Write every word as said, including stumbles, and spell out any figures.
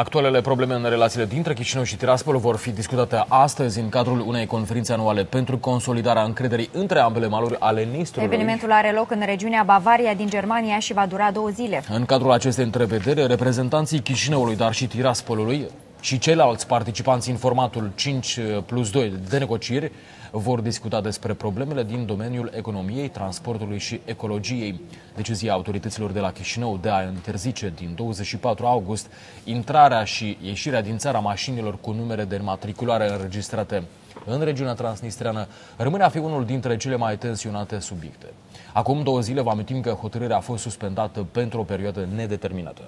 Actualele probleme în relațiile dintre Chișinău și Tiraspol vor fi discutate astăzi în cadrul unei conferințe anuale pentru consolidarea încrederii între ambele maluri ale Nistrului. Evenimentul are loc în regiunea Bavaria din Germania și va dura două zile. În cadrul acestei întrevederi, reprezentanții Chișinăului, dar și Tiraspolului și ceilalți participanți în formatul cinci plus doi de negocieri vor discuta despre problemele din domeniul economiei, transportului și ecologiei. Decizia autorităților de la Chișinău de a interzice din douăzeci și patru august intrarea și ieșirea din țara mașinilor cu numere de matriculare înregistrate în regiunea transnistreană rămâne a fi unul dintre cele mai tensionate subiecte. Acum două zile vă amintim că hotărârea a fost suspendată pentru o perioadă nedeterminată.